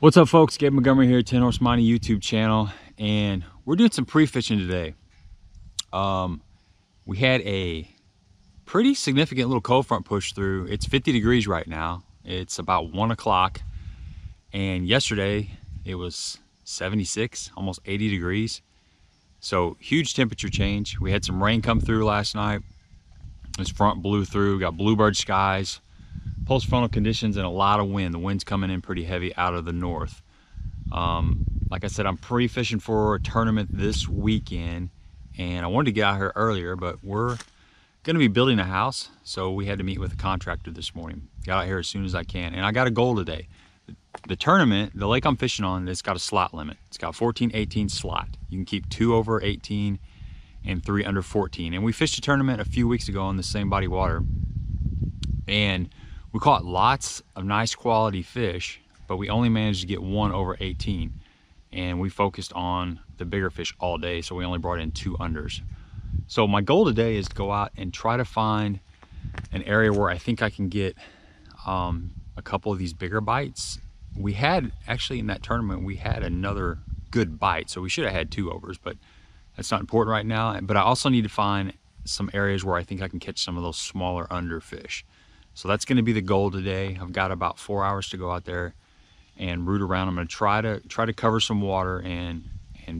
What's up, folks? Gabe Montgomery here, Tin Horse Monty YouTube channel, and we're doing some pre-fishing today. We had a pretty significant little cold front push through. It's 50 degrees right now. It's about 1 o'clock, and yesterday it was 76, almost 80 degrees. So huge temperature change. We had some rain come through last night. This front blew through, got bluebird skies, post-frontal conditions, and a lot of wind. The wind's coming in pretty heavy out of the north. Like I said, I'm pre-fishing for a tournament this weekend, and I wanted to get out here earlier, but we're gonna be building a house, so we had to meet with a contractor this morning. Got out here as soon as I can, and I got a goal today. The tournament, the lake I'm fishing on, it's got a slot limit. It's got 14, 18 slot. You can keep 2 over 18 and 3 under 14. And we fished a tournament a few weeks ago on the same body of water, and we caught lots of nice quality fish, but we only managed to get 1 over 18. And we focused on the bigger fish all day, so we only brought in 2 unders. So my goal today is to go out and try to find an area where I think I can get a couple of these bigger bites. We had, actually in that tournament, we had another good bite, so we should have had 2 overs, but that's not important right now. But I also need to find some areas where I think I can catch some of those smaller under fish. So that's going to be the goal today. I've got about 4 hours to go out there and root around. I'm going to try to cover some water and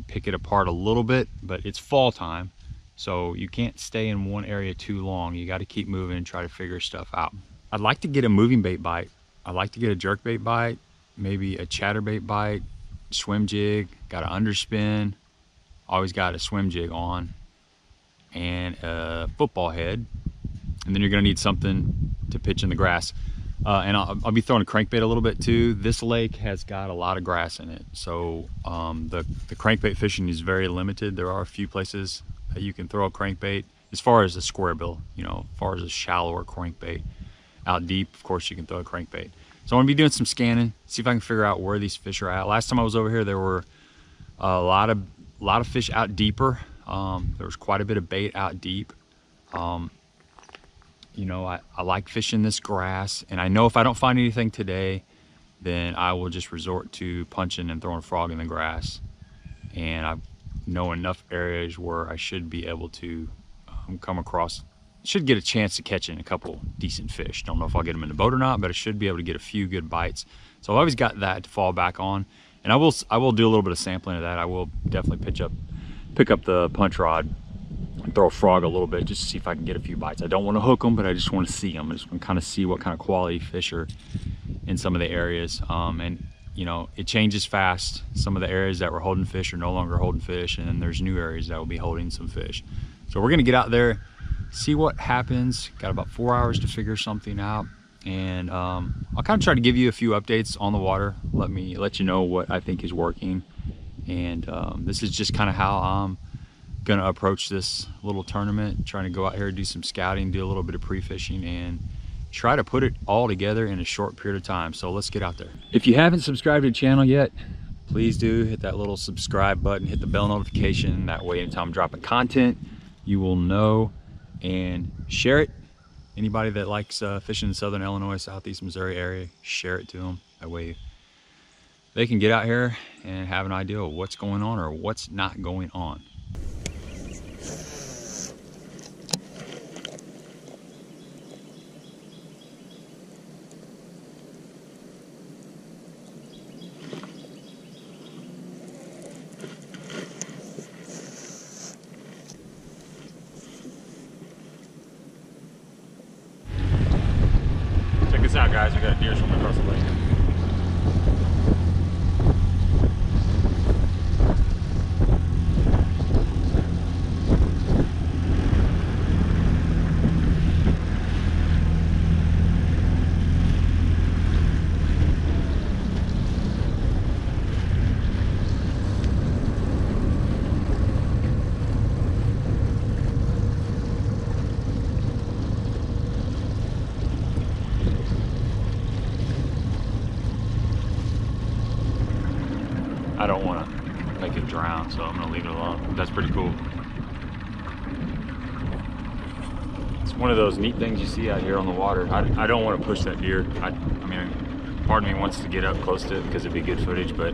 pick it apart a little bit, but it's fall time, so you can't stay in one area too long. You got to keep moving and try to figure stuff out. I'd like to get a moving bait bite. I'd like to get a jerk bait bite, maybe a chatterbait bite, swim jig, got an underspin, always got a swim jig on, and a football head. And then you're going to need something to pitch in the grass. And I'll be throwing a crankbait a little bit too. This lake has got a lot of grass in it. So the crankbait fishing is very limited. There are a few places that you can throw a crankbait as far as the square bill, you know, as far as a shallower crankbait. Out deep, of course, you can throw a crankbait. So I'm going to be doing some scanning, see if I can figure out where these fish are at. Last time I was over here, there were a lot of fish out deeper. There was quite a bit of bait out deep. You know, I like fishing this grass, and I know if I don't find anything today, then I will just resort to punching and throwing a frog in the grass. And I know enough areas where I should be able to come across, should get a chance to catch in a couple decent fish. Don't know if I'll get them in the boat or not, but I should be able to get a few good bites. So I've always got that to fall back on, and I will do a little bit of sampling of that. I will definitely pick up the punch rod and throw a frog a little bit just to see if I can get a few bites. I don't want to hook them, but I just want to see them. I just want to kind of see what kind of quality fish are in some of the areas. And you know, it changes fast. Some of the areas that were holding fish are no longer holding fish, and then there's new areas that will be holding some fish. So we're going to get out there, see what happens. Got about 4 hours to figure something out, and I'll kind of try to give you a few updates on the water. Let you know what I think is working, and this is just kind of how I'm gonna approach this little tournament, trying to go out here, do some scouting, do a little bit of pre-fishing, and try to put it all together in a short period of time. So let's get out there. If you haven't subscribed to the channel yet, please do hit that little subscribe button, hit the bell notification. That way, anytime I'm dropping content, you will know, and share it. Anybody that likes fishing in Southern Illinois, Southeast Missouri area, share it to them. That way they can get out here and have an idea of what's going on or what's not going on. Out, guys, we got a deer swimming across the lake. I don't want to make it drown, so I'm going to leave it alone. That's pretty cool. It's one of those neat things you see out here on the water. I don't want to push that deer. I mean, part of me wants to get up close to it because it'd be good footage, but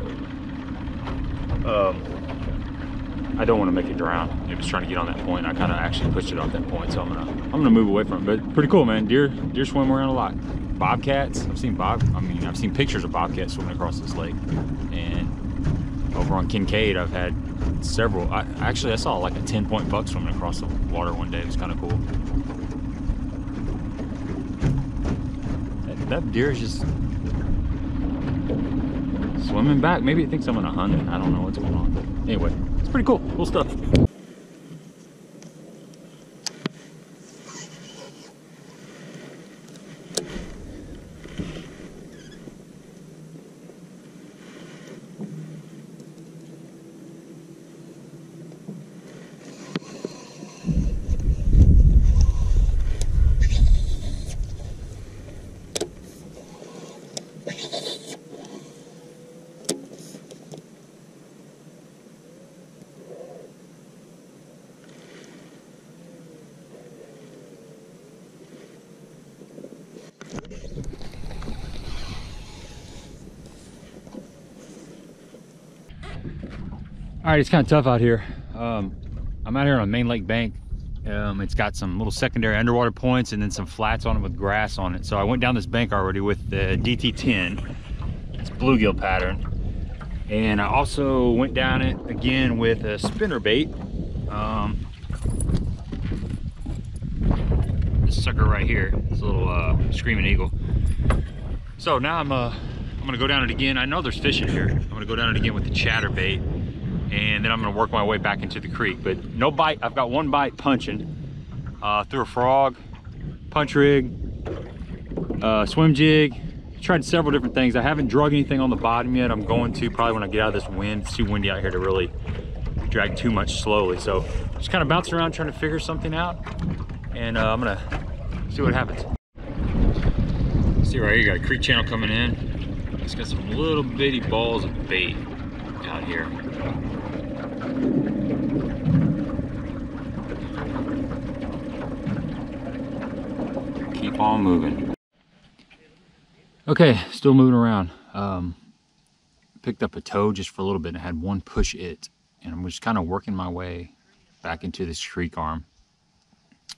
I don't want to make it drown. It was trying to get on that point. I kind of actually pushed it off that point, so I'm gonna move away from it. But pretty cool, man. Deer swim around a lot. Bobcats. I've seen pictures of bobcats swimming across this lake. And over on Kincaid, I've had several. I saw like a 10-point buck swimming across the water one day. It was kind of cool. That deer is just swimming back. Maybe it thinks I'm gonna hunt it. I don't know what's going on. But anyway, it's pretty cool. Cool stuff. All right, it's kind of tough out here. I'm out here on a main lake bank. It's got some little secondary underwater points and then some flats on it with grass on it. So I went down this bank already with the DT-10. It's bluegill pattern. And I also went down it again with a spinnerbait. This sucker right here, this little screaming eagle. So now I'm gonna go down it again. I know there's fish in here. I'm gonna go down it again with the chatterbait. And then I'm gonna work my way back into the creek, but no bite. I've got one bite punching through a frog, punch rig, swim jig. Tried several different things. I haven't drug anything on the bottom yet. I'm going to probably when I get out of this wind. It's too windy out here to really drag too much slowly. So just kind of bouncing around trying to figure something out, and I'm gonna see what happens. See right here, you got a creek channel coming in. It's got some little bitty balls of bait out here. Keep on moving. Okay, still moving around. Picked up a toad just for a little bit and I had one push it, and I'm just kind of working my way back into this creek arm.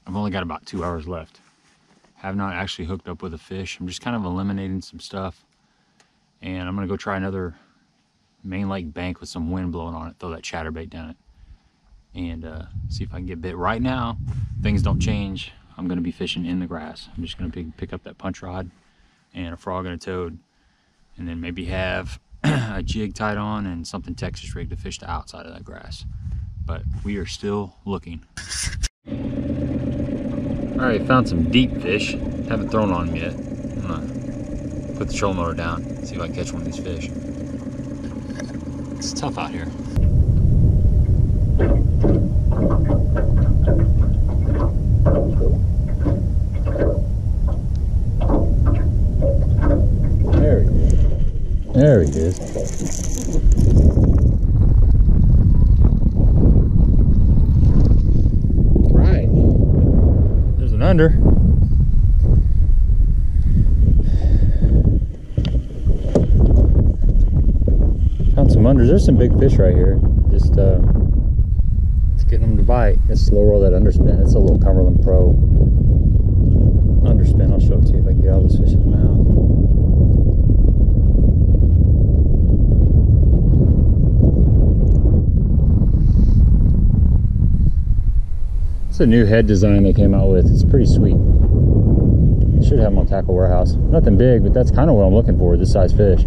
I've only got about 2 hours left. Have not actually hooked up with a fish. I'm just kind of eliminating some stuff, and I'm gonna go try another main lake bank with some wind blowing on it, throw that chatterbait down it, and see if I can get bit. Right now, things don't change. I'm gonna be fishing in the grass. I'm just gonna pick up that punch rod and a frog and a toad, and then maybe have a jig tied on and something Texas rigged to fish the outside of that grass. But we are still looking. All right, found some deep fish. Haven't thrown on them yet. I'm gonna put the trolling motor down, see if I can catch one of these fish. It's tough out here. There he is. There he is. Right. There's an under. There's some big fish right here. Just it's getting them to bite. It's slow roll that underspin. It's a little Cumberland Pro underspin. I'll show it to you if I can get out of this fish's mouth. It's a new head design they came out with. It's pretty sweet. I should have them on Tackle Warehouse. Nothing big, but that's kind of what I'm looking for, this size fish.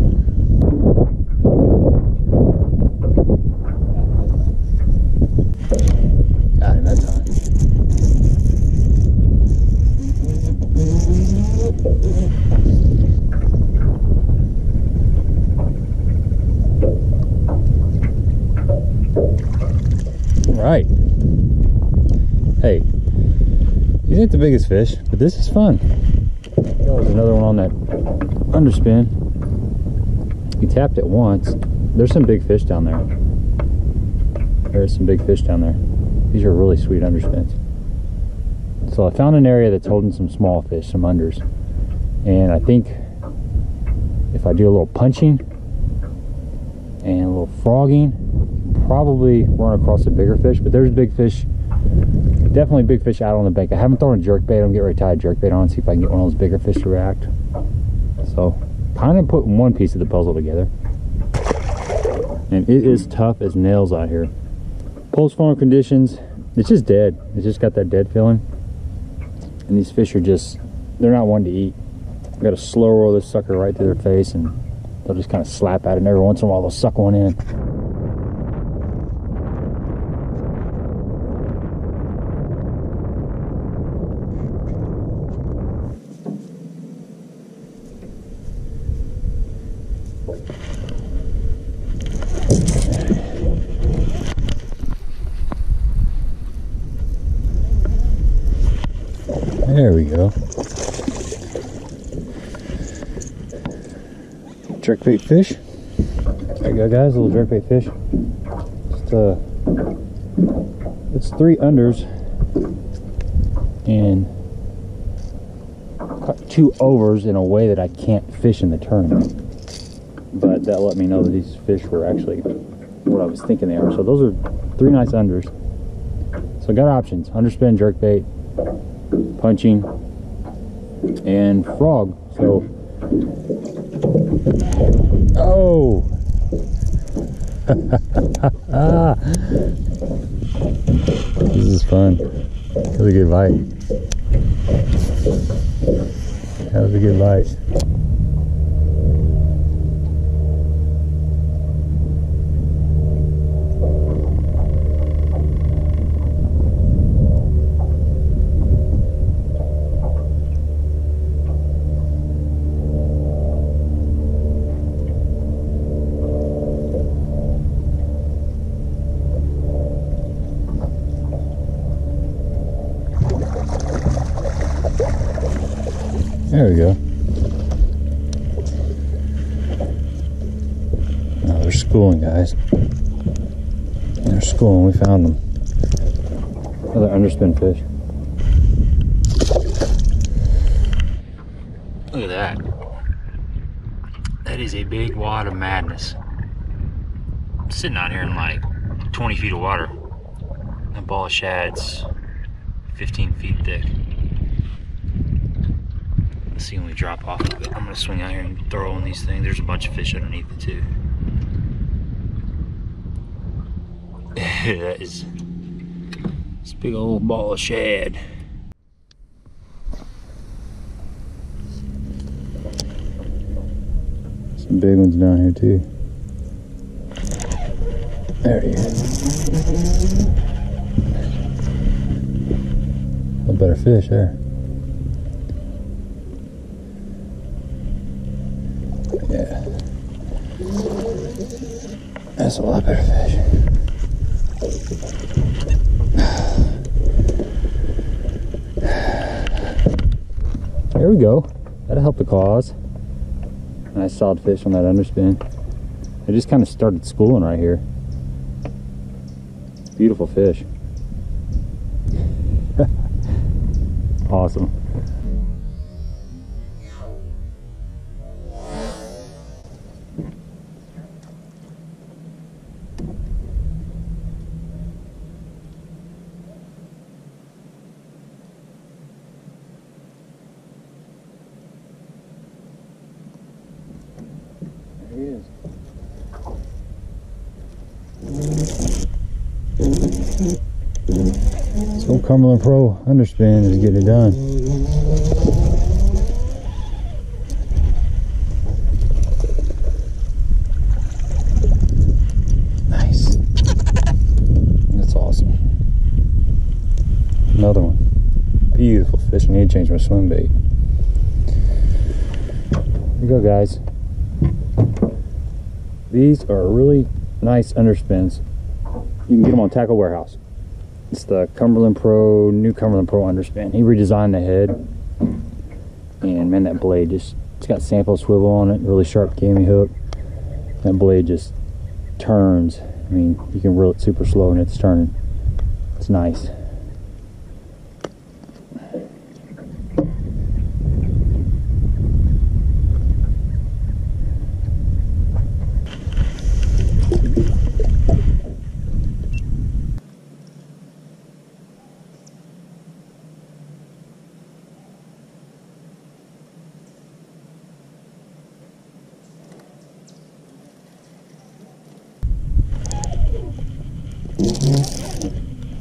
Right. Hey, these ain't the biggest fish, but this is fun. There's another one on that underspin. You tapped it once. There's some big fish down there. There's some big fish down there. These are really sweet underspins. So I found an area that's holding some small fish, some unders. And I think if I do a little punching and a little frogging, probably run across a bigger fish. But there's big fish, definitely big fish out on the bank. I haven't thrown a jerkbait. I'm getting ready to tie a jerkbait on, see if I can get one of those bigger fish to react. So kind of putting one piece of the puzzle together. And it is tough as nails out here. Post farm conditions, it's just dead. It's just got that dead feeling. And these fish are just, they're not one to eat. I've got to slow roll this sucker right through their face and they'll just kind of slap at it. And every once in a while, they'll suck one in. There we go. Jerkbait fish. There you go, guys. A little jerkbait fish. Just, it's 3 unders and caught 2 overs in a way that I can't fish in the tournament. But that let me know that these fish were actually what I was thinking they were. So those are 3 nice unders. So got options: underspin, jerkbait, punching, and frog. So, oh, this is fun. That was a good bite. That was a good bite. There we go. Now they're schooling, guys. They're schooling. We found them. Another underspin fish. Look at that. That is a big wad of madness. I'm sitting out here in like 20 feet of water. That ball of shad's 15 feet thick. See when we drop off of it. I'm gonna swing out here and throw on these things. There's a bunch of fish underneath it too. That is this big old ball of shad. Some big ones down here too. There he is. A better fish there. Yeah, that's a lot better fish. There we go. That'll help the cause. Nice solid fish on that underspin. It just kind of started schooling right here. Beautiful fish. Awesome. So Cumberland Pro underspin is getting it done. Nice. That's awesome. Another one. Beautiful fish. I need to change my swim bait. There you go, guys. These are really nice underspins. You can get them on Tackle Warehouse. It's the Cumberland Pro, new Cumberland Pro underspin. He redesigned the head. And man, that blade just, it's got sample swivel on it, really sharp gamey hook. That blade just turns. I mean, you can reel it super slow and it's turning. It's nice.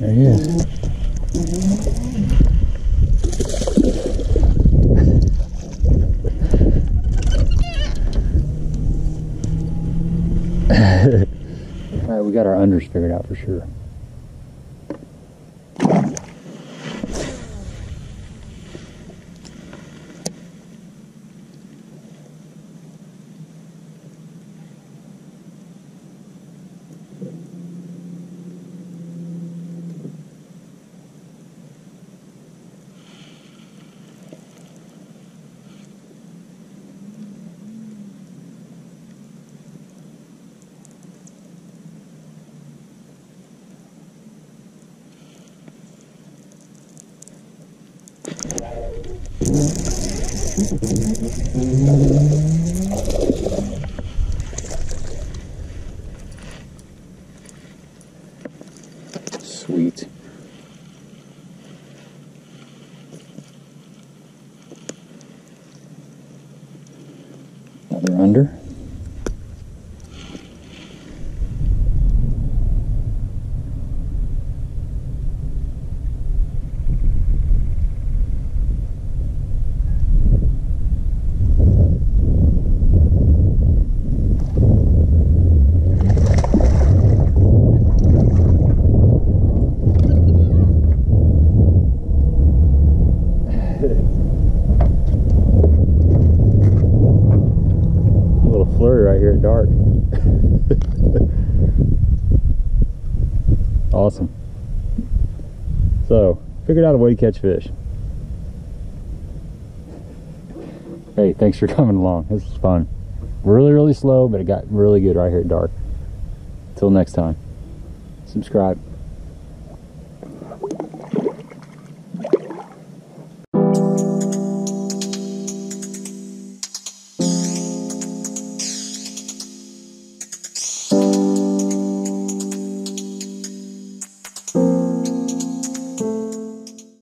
There he is. All right, we got our unders figured out for sure. Sweet. Another under. Awesome. So, figured out a way to catch fish. Hey, thanks for coming along. This was fun. Really slow, but it got really good right here at dark. Till next time, subscribe.